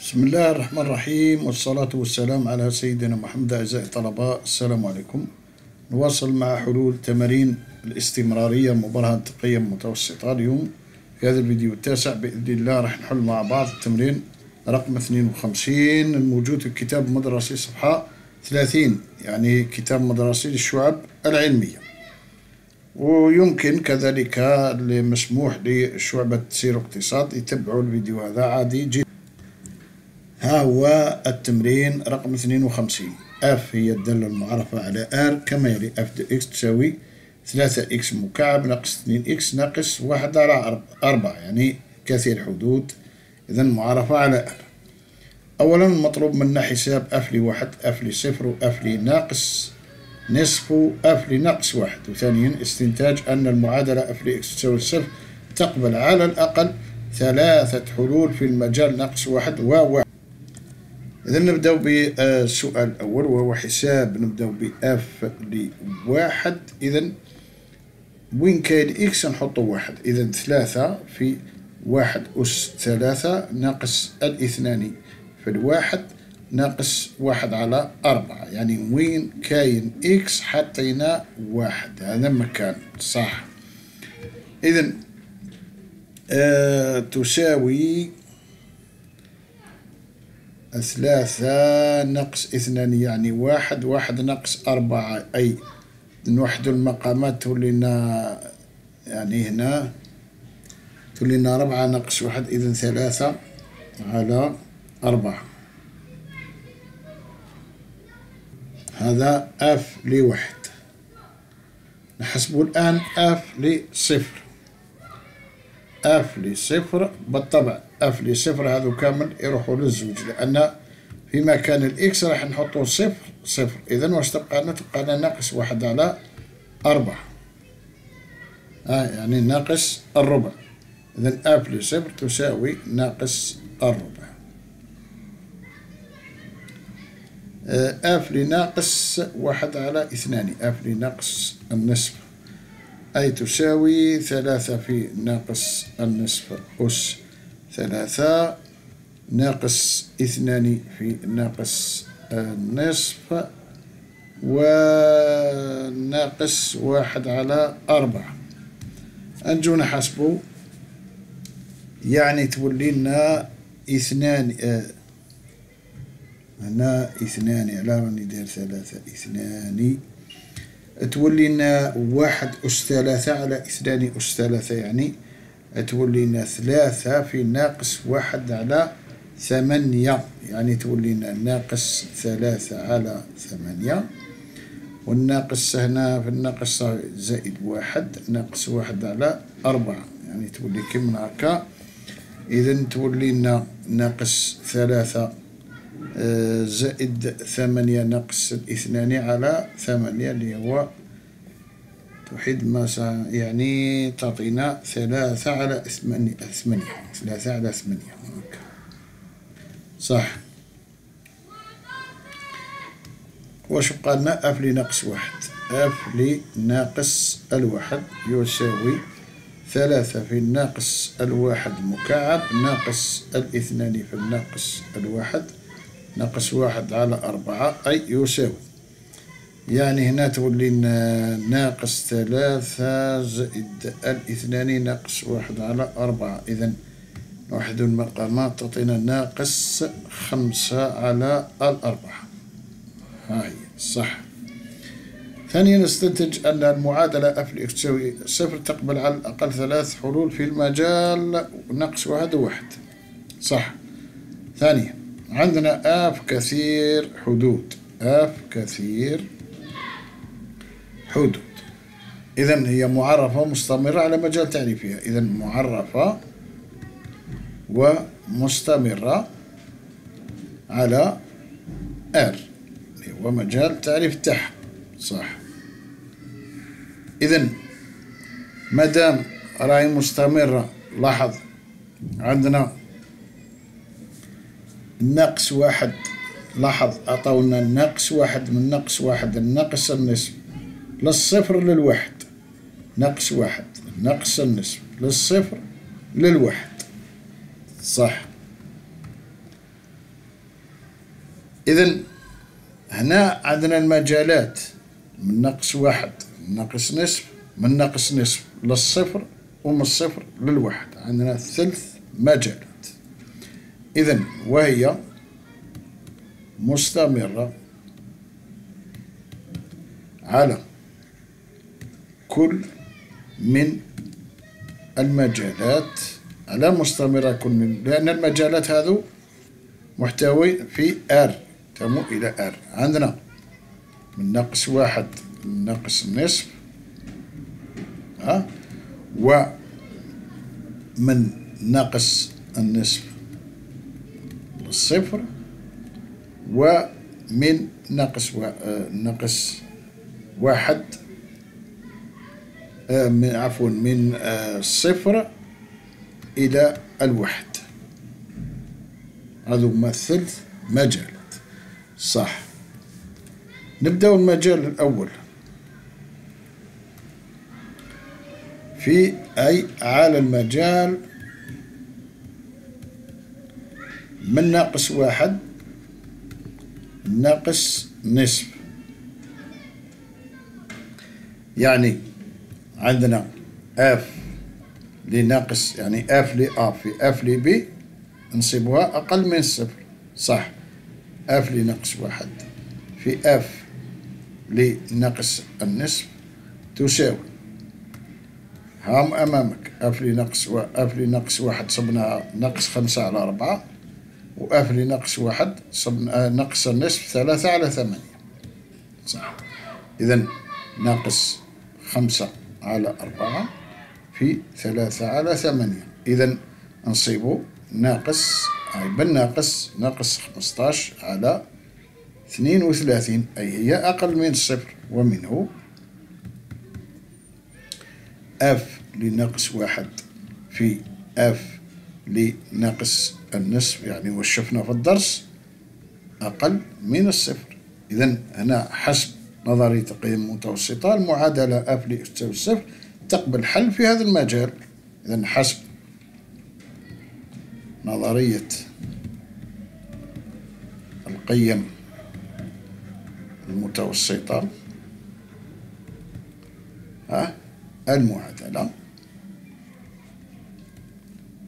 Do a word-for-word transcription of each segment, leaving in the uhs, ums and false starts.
بسم الله الرحمن الرحيم، والصلاة والسلام على سيدنا محمد. أعزائي الطلبة، السلام عليكم. نواصل مع حلول تمارين الاستمرارية مبرهنة القيم المتوسطة. اليوم في هذا الفيديو التاسع بإذن الله راح نحل مع بعض التمرين رقم اثنين وخمسين الموجود في كتاب مدرسي صفحة ثلاثين، يعني كتاب مدرسي للشعب العلمية، ويمكن كذلك المسموح لشعبة سير واقتصاد يتبعوا الفيديو هذا عادي جدا. ها هو التمرين رقم اثنين وخمسين. اف هي الدالة المعرفة على ار كما يلي: اف دو اكس تساوي ثلاثة اكس مكعب ناقص اثنين اكس ناقص واحد على أربعة، يعني كثير الحدود. إذا معرفة على ار. أولا المطلوب منا حساب اف لواحد، اف لصفر، واف لناقص نصف، اف لناقص واحد. وثانيا استنتاج أن المعادلة اف لإكس تساوي صفر تقبل على الأقل ثلاثة حلول في المجال ناقص واحد وواحد. إذا نبداو بالسؤال الأول وهو حساب. نبداو بأف لواحد. إذا وين كاين إكس نحطو واحد. إذا ثلاثة في واحد أس ثلاثة ناقص الاثنان في الواحد ناقص واحد على أربعة، يعني وين كاين إكس حطينا واحد، هذا مكان صح. إذا آه تساوي ثلاثة ناقص اثنان يعني واحد، واحد ناقص أربعة، أي نوحدو المقامات تولينا، يعني هنا تولينا ربعة ناقص واحد. إذن ثلاثة على أربعة، هذا اف لواحد. نحسبو الآن اف لصفر. اف لصفر بالطبع اف لصفر هذو كامل يروحوا للزوج، لان في مكان الاكس راح نحطو صفر صفر. اذا واش تبقى لنا؟ تبقى لنا ناقص واحد على أربعة، آه يعني ناقص الربع. اذا اف لصفر تساوي ناقص الربع. اف لناقص واحد على اثنان، اف لناقص النصف، أي تساوي ثلاثة في ناقص النصف أس ثلاثة ناقص اثنان في ناقص النصف وناقص واحد على أربعة. نجو نحسبو، يعني تولينا اثنان. آه هنا اثنان على راني داير ثلاثة، اثنان تولينا واحد أس ثلاثة على اثنان أس ثلاثة، يعني تولينا ثلاثة في ناقص واحد على ثمانية، يعني تولينا ناقص ثلاثة على ثمانية. والناقص هنا في الناقص زائد واحد ناقص واحد على أربعة، يعني تولي كم هكا. إذا تولينا ناقص ثلاثة زائد ثمانية ناقص الاثنان على ثمانية، اللي هو توحيد ماسة، يعني تعطينا ثلاثة على ثمانية، ثلاثة على ثمانية صح. واش بقى لنا؟ اف لناقص واحد. اف لناقص الواحد يساوي ثلاثة في الناقص الواحد مكعب ناقص الاثنان في الناقص الواحد ناقص واحد على أربعة، أي يساوي، يعني هنا تولينا ناقص ثلاثة زائد الاثنان ناقص واحد على أربعة. إذا نوحدو المقامات تعطينا ناقص خمسة على الأربعة، ها هي صح. ثانيا نستنتج أن المعادلة اف لإكس تساوي صفر تقبل على الأقل ثلاث حلول في المجال ناقص واحد وواحد صح. ثانيا عندنا اف كثير حدود، اف كثير حدود. اذا هي معرفة مستمرة على مجال تعريفها. اذا معرفة ومستمرة على ار اللي هو مجال تعريف تاعها صح. اذا مادام راهي مستمرة، لاحظ عندنا ناقص واحد، لاحظ عطاونا ناقص واحد من ناقص واحد ناقص النصف للصفر للواحد، ناقص واحد ناقص النصف للصفر للواحد صح. إذا هنا عندنا المجالات من ناقص واحد من ناقص نصف من ناقص نصف للصفر ومن الصفر للواحد، عندنا ثلث مجالات. إذا وهي مستمرة على كل من المجالات، على مستمرة كل من، لأن المجالات هذو محتوي في R تمو إلى R. عندنا من ناقص واحد من ناقص نصف ها، ومن ناقص النصف للصفر، ومن ناقص ناقص واحد من عفوا من الصفر إلى الواحد. هذو هما ثلث مجالات صح. نبداو المجال الأول في أي على المجال من ناقص واحد ناقص نصف، يعني عندنا اف لناقص يعني اف لأ في اف لبي نصيبها أقل من الصفر صح. اف لناقص واحد في اف لناقص النصف تساوي، هام أمامك اف لناقص واف لناقص واحد صبناها ناقص خمسة على أربعة، وأف لناقص واحد صبنا ناقص النصف ثلاثة على ثمانية صح. إذا ناقص خمسة على أربعة في ثلاثة على ثمانية، إذا نصيبو ناقص أي بالناقص ناقص خمسطاش على اثنين وثلاثين، أي هي أقل من الصفر. ومنه أف لناقص واحد في أف لناقص النصف، يعني وشفنا في الدرس أقل من الصفر. إذا هنا حسب نظرية القيم المتوسطة المعادلة اف لتساوي الصفر تقبل حل في هذا المجال. إذا حسب نظرية القيم المتوسطة ها المعادلة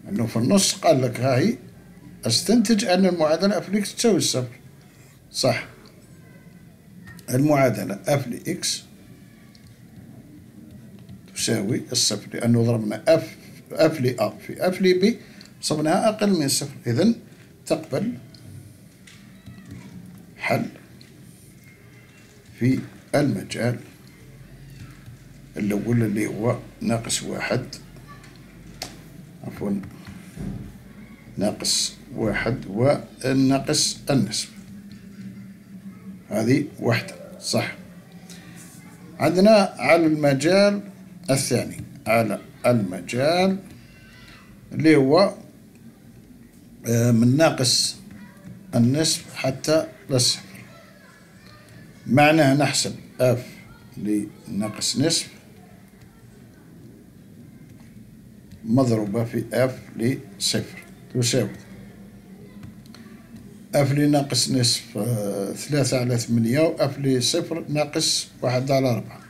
أنه في النص قال لك هاي استنتج أن المعادلة اف لإكس تساوي الصفر صح. المعادلة اف لإكس تساوي الصفر لأنه ضربنا اف اف لأ في اف لبي صبناها أقل من الصفر، إذن تقبل حل في المجال الأول اللي هو ناقص واحد عفوا ناقص واحد وناقص النصف، هذه وحدة صح. عندنا على المجال الثاني على المجال اللي هو من ناقص النصف حتى للصفر، معناه نحسب اف لناقص نصف مضروبة في اف لصفر تساوي اف لناقص نصف ثلاثة على ثمانية، واف لصفر ناقص واحد على أربعة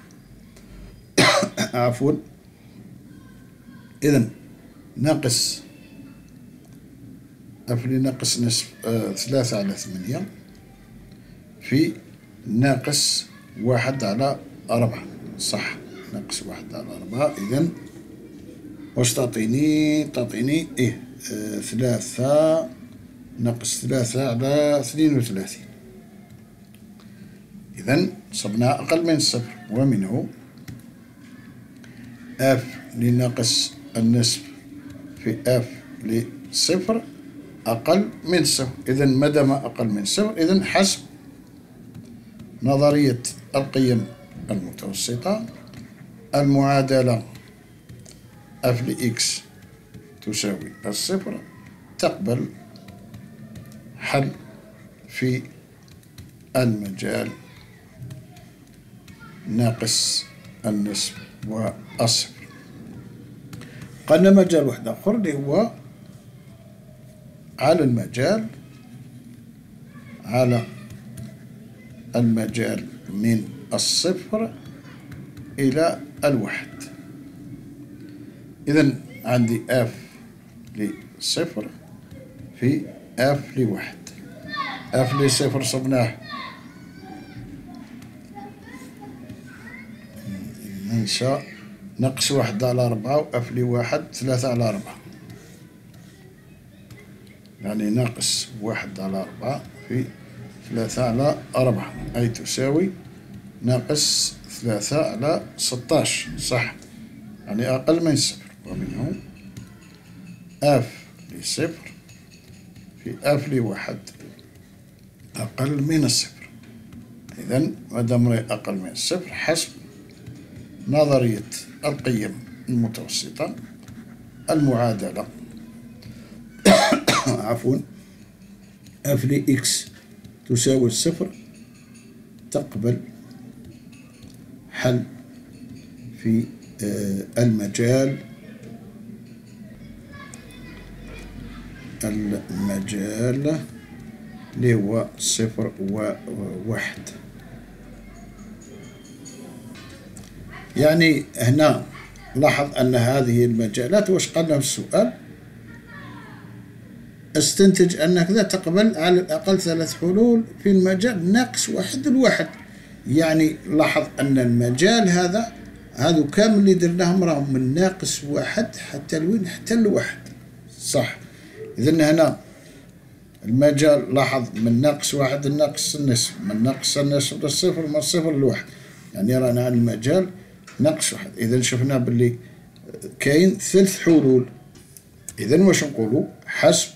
عفوا. إذن ناقص اف لناقص نصف ثلاثة على ثمانية في ناقص واحد على أربعة صح، ناقص واحد على أربعة. إذن واش تعطيني؟ تعطيني إيه آه ثلاثة ناقص ثلاثة على اثنين وثلاثين، إذن صبناها أقل من الصفر. ومنه اف لناقص النصف في اف لصفر أقل من الصفر، إذن مادام أقل من الصفر إذن حسب نظرية القيم المتوسطة المعادلة اف لإكس تساوي الصفر تقبل حل في المجال ناقص النصف والصفر. قلنا مجال واحد آخر اللي هو على المجال على المجال من الصفر إلى الواحد. إذن عندي اف لصفر في اف لواحد. اف لصفر صبناه ننسى نقص واحد على أربعة، واف لواحد ثلاثة على أربعة، يعني ناقص واحد على أربعة في ثلاثة على أربعة، أي تساوي ناقص ثلاثة على ستاش، صح، يعني أقل من صفر. ومنه اف لصفر في اف لواحد أقل من الصفر. إذن مادام راهي أقل من الصفر حسب نظرية القيم المتوسطة المعادلة عفوا اف لإكس تساوي الصفر تقبل حل في المجال المجال اللي هو صفر وواحد. يعني هنا لاحظ أن هذه المجالات واش قالنا في السؤال، استنتج أن كذا تقبل على الأقل ثلاث حلول في المجال ناقص واحد الواحد. يعني لاحظ أن المجال هذا هذو كامل اللي درناهم راهم من ناقص واحد حتى لوين، حتى لواحد، صح. إذن هنا المجال لاحظ من ناقص واحد لناقص النصف، من ناقص النصف للصفر، من الصفر للواحد، يعني رانا على المجال ناقص واحد. إذن شفنا باللي كاين ثلث حلول. إذن واش نقولو؟ حسب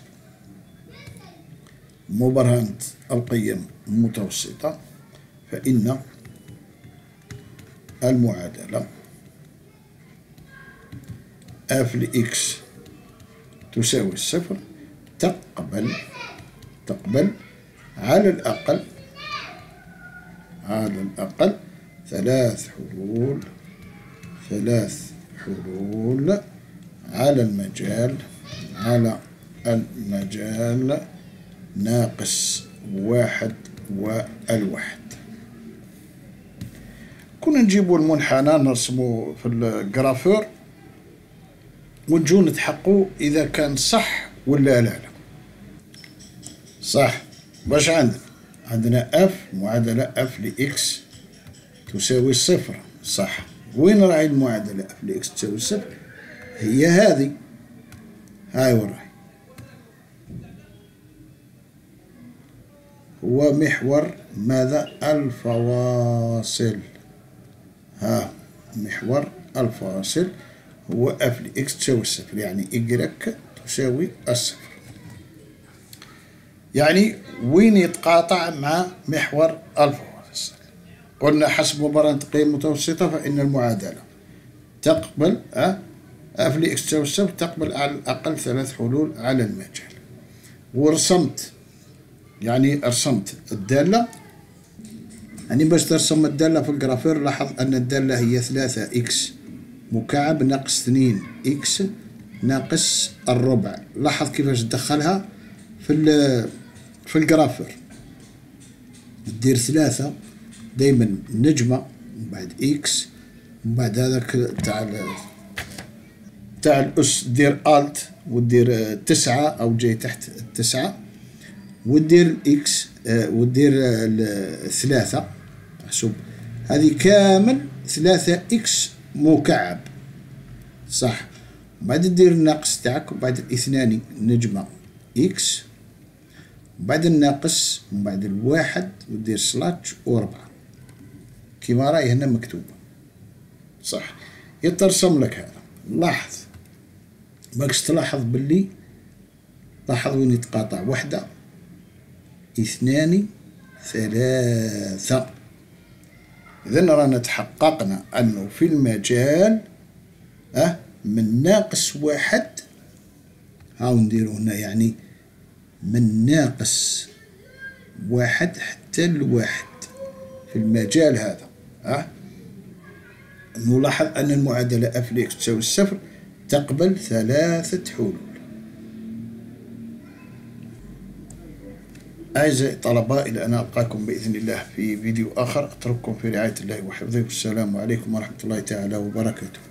مبرهنة القيم المتوسطة فإن المعادلة اف لإكس تساوي الصفر تقبل تقبل على الأقل على الأقل ثلاث حلول ثلاث حلول على المجال على المجال ناقص واحد والواحد. كنا نجيبو المنحنى نرسمو في الجرافور ونجو نتحقو إذا كان صح ولا لا لا صح. باش عندنا عندنا اف معادلة اف لإكس تساوي الصفر، صح. وين راهي المعادلة اف لإكس تساوي الصفر؟ هي هذه، هاي وين راهي، هو محور ماذا؟ الفواصل، ها محور الفواصل هو اف لإكس تساوي الصفر، يعني إيكغيك تساوي الصفر. يعني وين يتقاطع مع محور الفواصل؟ قلنا حسب مبرهنة القيم المتوسطة فإن المعادلة تقبل أه؟ اف لإكس تساوي الصفر تقبل على الأقل ثلاث حلول على المجال. ورسمت يعني رسمت الدالة، يعني باش ترسم الدالة في الجرافير لاحظ أن الدالة هي ثلاثة إكس مكعب ناقص اثنين إكس ناقص الربع. لاحظ كيفاش تدخلها في في الجرافير، دير ثلاثة دايما نجمة من بعد إكس، من بعد هذاك تاع تاع الأس دير ألت ودير تسعة أو جاي تحت التسعة، ودير إكس ودير الثلاثة، تحسب هذه كامل ثلاثة إكس مكعب، صح. بعد دير الناقص تاعك وبعد الاثنان نجمة إكس، بعد الناقص من بعد الواحد ودير سلاش وربعة كيما راهي هنا مكتوبة، صح. يترسم لك هذا. لاحظ ماكش تلاحظ باللي لاحظ وين يتقاطع، وحدة اثنان ثلاثة. إذن رانا تحققنا أنه في المجال أه من ناقص واحد، هاو نديرو هنا يعني من ناقص واحد حتى الواحد في المجال هذا أه نلاحظ أن المعادلة اف لإكس تساوي الصفر تقبل ثلاثة حلول. أعزائي الطلبة، إلى أن ألقاكم بإذن الله في فيديو آخر، أترككم في رعاية الله وحفظه، والسلام عليكم ورحمة الله تعالى وبركاته.